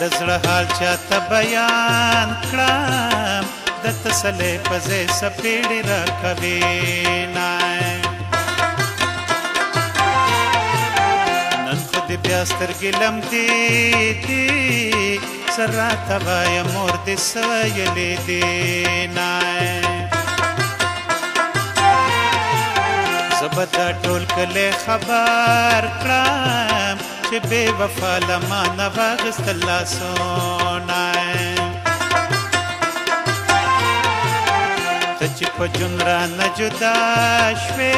दजळ हालच्या तबयान कळाम दत सले पजे सपेडी राखवे नाय नंत दि ब्यास्तर गिलम ती ती सर्रा तवाय मोर दिसवयले दे नाय सबदा टोल कले खबर कळाम बेवफा लमाना वागस्तला सोना तचिप जुनरा न जुदा श्वे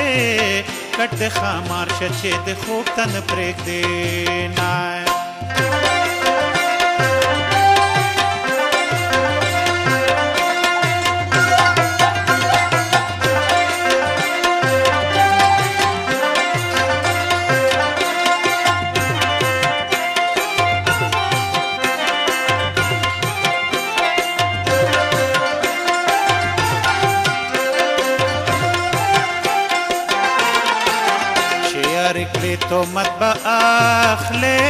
कट खामार शचे दे खूब तन प्रेग देना तो मत बाखले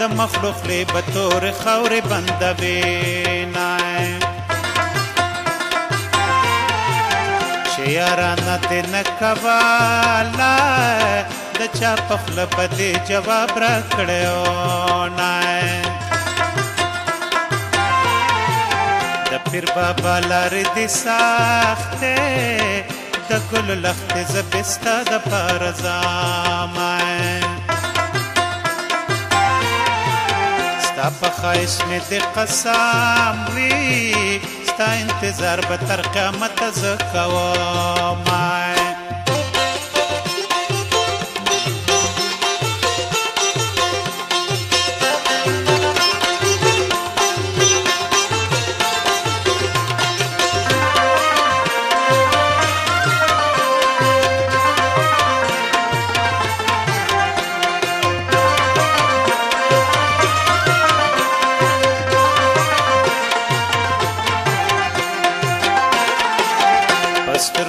द मखलूक ले बतौर खौरे बंदा बेना शेरा न ते न कवाला द चा पखल बदे जवाब रखड़ो नाय द फिर बाबा लार दिसाखते कुल लख्त जबिस्ता द पारजामाए स्ता पखाइश में दे कसामवी स्ता इंतजार बतर क़यामत ज़ क़वामाए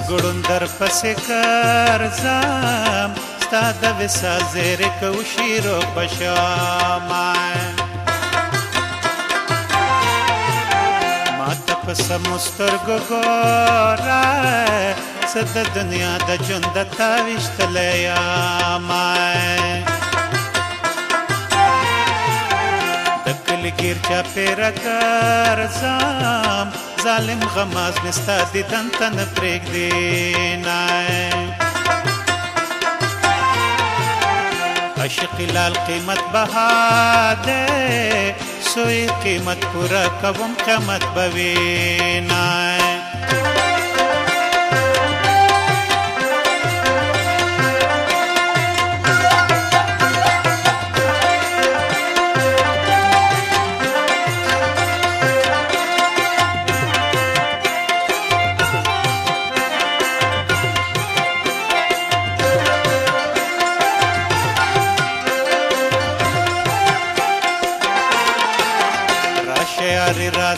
गुड़ुंदर पसे करजाम स्ताद विसा जेरे कौशीरो पशामाए माता पसा मुस्तर गोराए सद दुनिया द जुंद ताविश्त लयामाए दकल गिरजा पेरा करजाम जालिम गमाज में स्तादी तन तन प्रेग देना अशकी लाल कीमत बहा दे सोई कीमत पूरा कवम क़यामत बवेना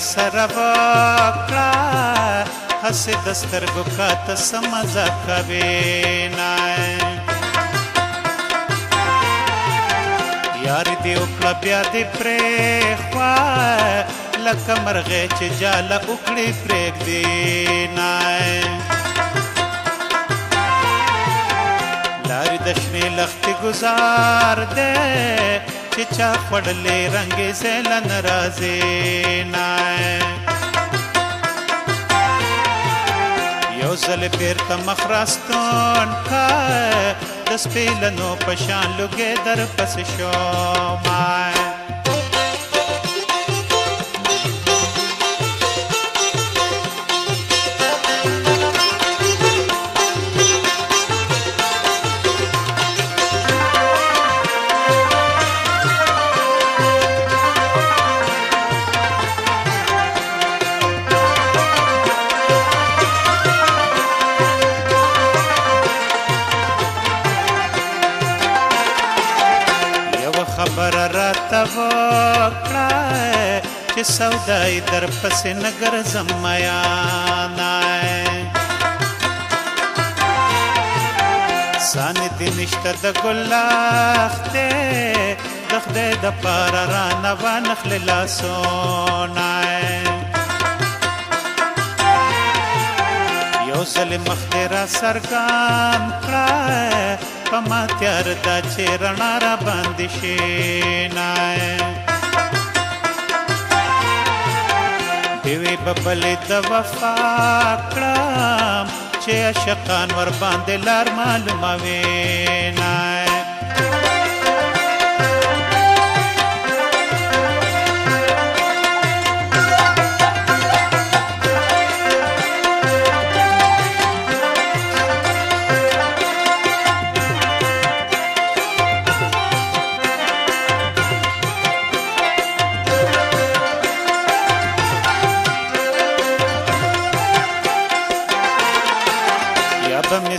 सरवाकला हसे दस्तर गुका तसमजा कवेना यारी दे उपला ब्यादे प्रेख्वा लकमर गेच जाला उकड़ी प्रेग देना लारी दशने लख्ती गुजार दे चिचा पड़ले रंगे जैलन राजे नाय योजल पेर तमखरास्तोन का दस पेलनो पशान लुगे दर पस शोमाय सौदाई दर पसे नगर जमयाना सानिधि निष्ठा द गुलाखते द خدای د پاره را نه ونخلې لاسونه یو ځل مخ دې را سرګام کړه په ما تیار دا چې رڼا را باندې شینه دیوی ببلی د وفا کړم چې عاشقان ور باندې لار معلوموي نه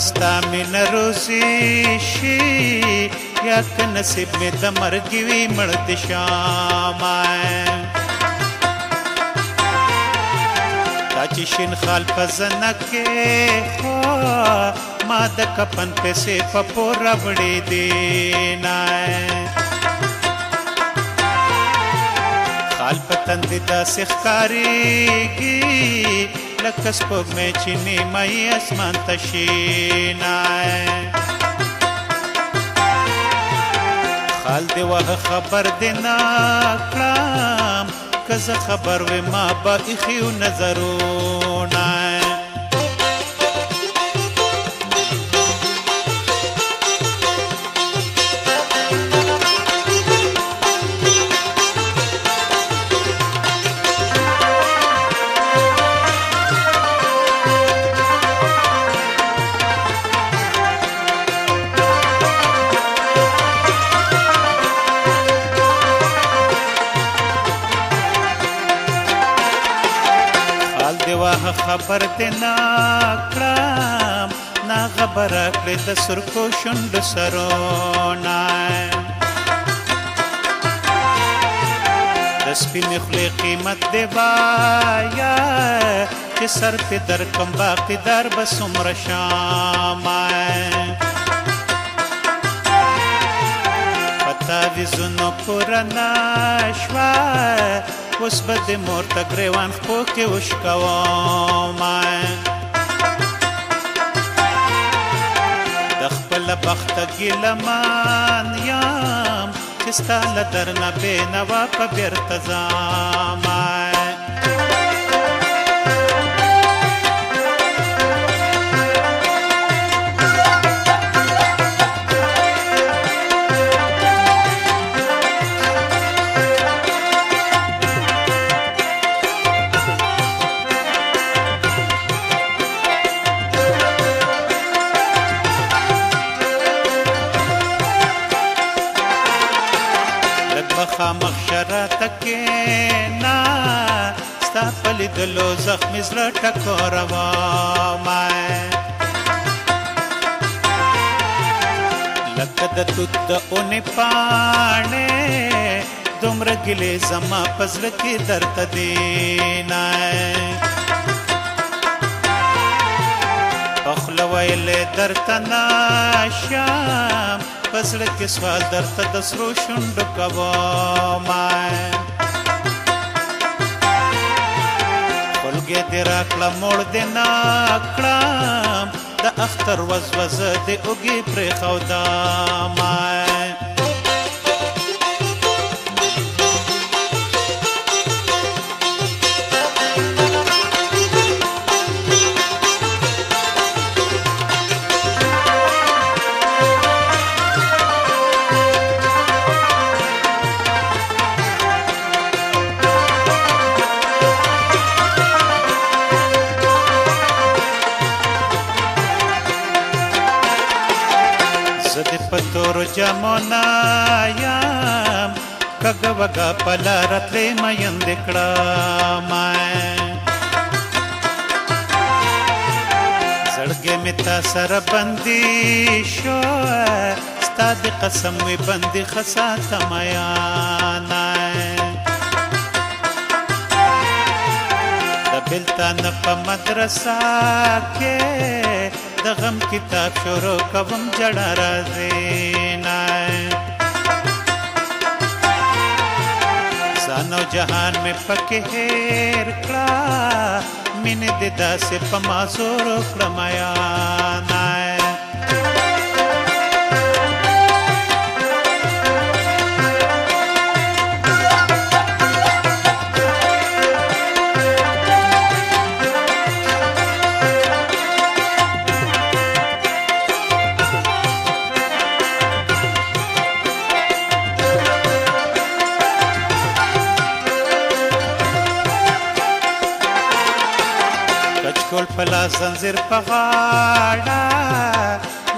ستا مینه روزی شي یا که نصیب مې د مرګ وي مړ دې شامه دا چې شین خال په زنه کې ما د کفن پیسې په پور راوړې دي نه خال په تندې داسې ښکارېږي لکه سپوږمۍ چې نیمایي اسمان ته شینه خال دې وهه خبر دې نه کړم که زه خبر وې ما به ایښیو نظرونه خبر دې نه کړم نه خبره کړې د سرکو شونډو سرونه د سپینې خولې قیمت دې وایه چې سر پې درکړم باقي در به څومره شامه په تعویذونو پوره نه شوه اوس به د مور ته ګرېوان خپو کې وشکومه د خپله بخته ګیلهمان یم چې ستا له در نه بې نوا په بېرته ځامه دلو زخمی زړه ټکوروه ما لکه د توت د اونې پاڼې دومره ګیلې زما په زړه کې درته دي نه په خوله ویلې درته نه شم په زړه کې سوال درته د سرو شونډو کومه ګلګې دې راکړه موړ دې نه کړم د اختر وزوزه دې اوږې پرېښوده ما پتور جامونا یم کګه وګه پلا راتلې میندې کړه ما زړګې مې تا سره بندي شو ستا د قسم مې بندي خسا تمایا نه د بلتان په مدرسه کې د غم کتاب شروع کوم جړه راځي نه दानव जहान में पके हेर क्ला मिने देदा से पमासोरो क्रमाया नाय फला संजिर पहाड़ा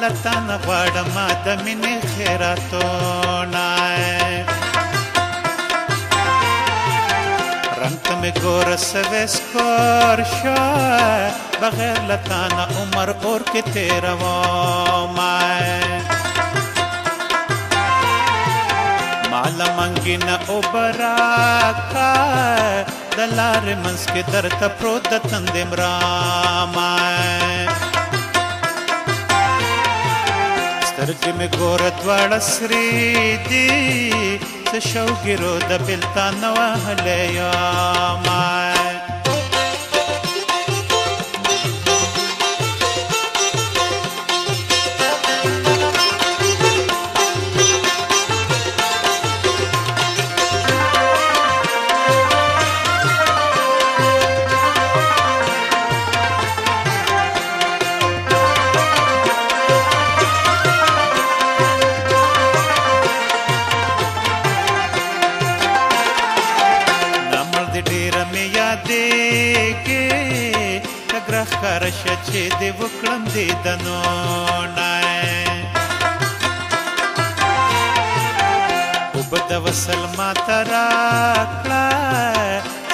लतान वाड़ा माता मिने खेरा तो नाए रंग में गोरस वेस्कोर शो बगैर लताना उमर और के तेरा वो माए माला मंगी न उबरा का दलार मंस के दर तप्रोद तंदेम रामाय स्तर्ग में गोरत वाड़ा श्री दी से शौगिरो दबिलता नवाहले यामाय शचे देव क्रम दे दनो नाए उबद वसल माता राखला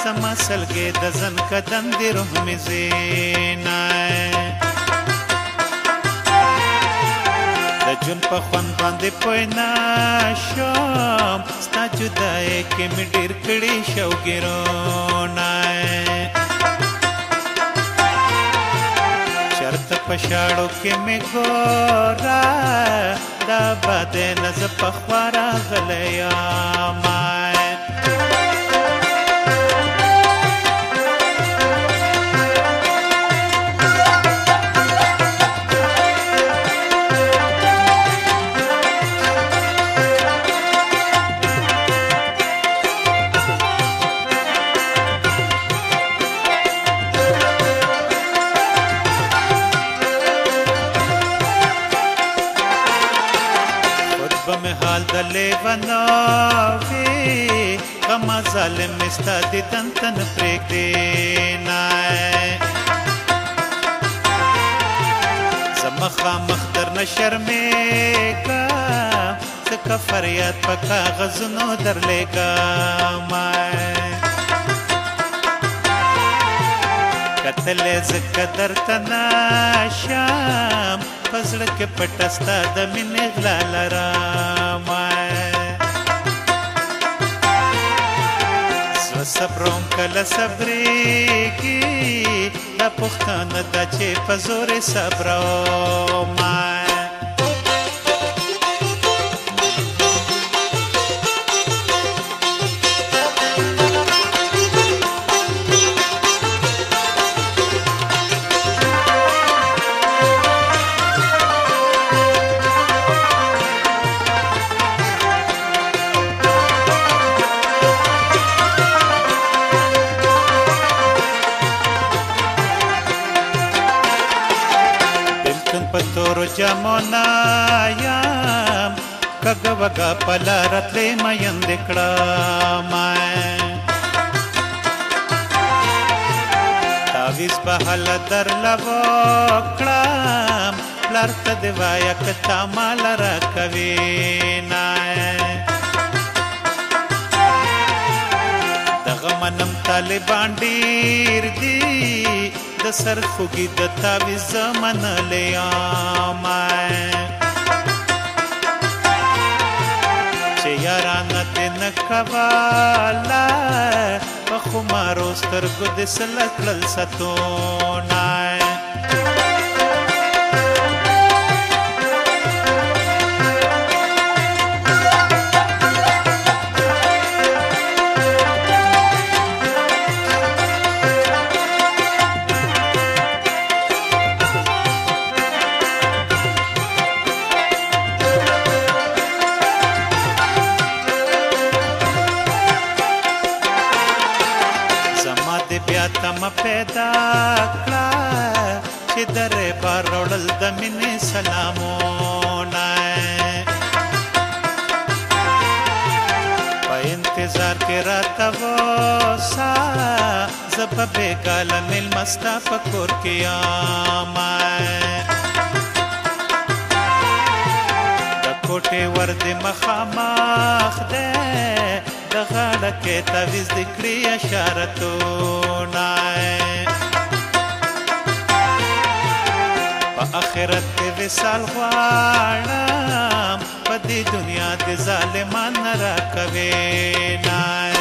समासल के दजन कदन दे रोह में जे नाए दजुन पखवन बांदे पोयना शाम स्ता जुदाए के मिडिर कड़ी शौगिरो नाए पशाड़ो के में गोरा दाबा दे नज़ पखवारा गलया माए मिस्ता दे तन तन प्रेक देना समखा मख्तर न शर्मेगा सका फरियाद पका गजनो दर लेगा मैं कतले जकदर तना शाम फजल के पटस्ता दमिन लाल रामा सब्रों कल सब्री की ला पुख्तान दाचे पजोरे सब्रों माए जमोनायाम कगवगा पला रतले मयन दिखड़ा मैं ताविस बहल दर लवोकड़ाम प्लर्त दिवायक तामाल रकवीनाय दगमनम ताले बांडीर दी सर खुगी दत्ता विजमन लिया मैं चेयारा न तेन कवाला बखुमारोस्तर गुदिसलक ललसतोना तम पैदा कला चिदरे बारोडल दमिने सलामो नाए इंतजार के रात वो सा जब बेगाल मिल मस्ता फकोर के आमाए कोटे वर्द मखामाख दे दगाड़ के तविज दिखरी अशारतो नाए आखिरत के विसाल ख्वाड़ाम पदी दुनिया दे जालिमान नरा कवे नाए।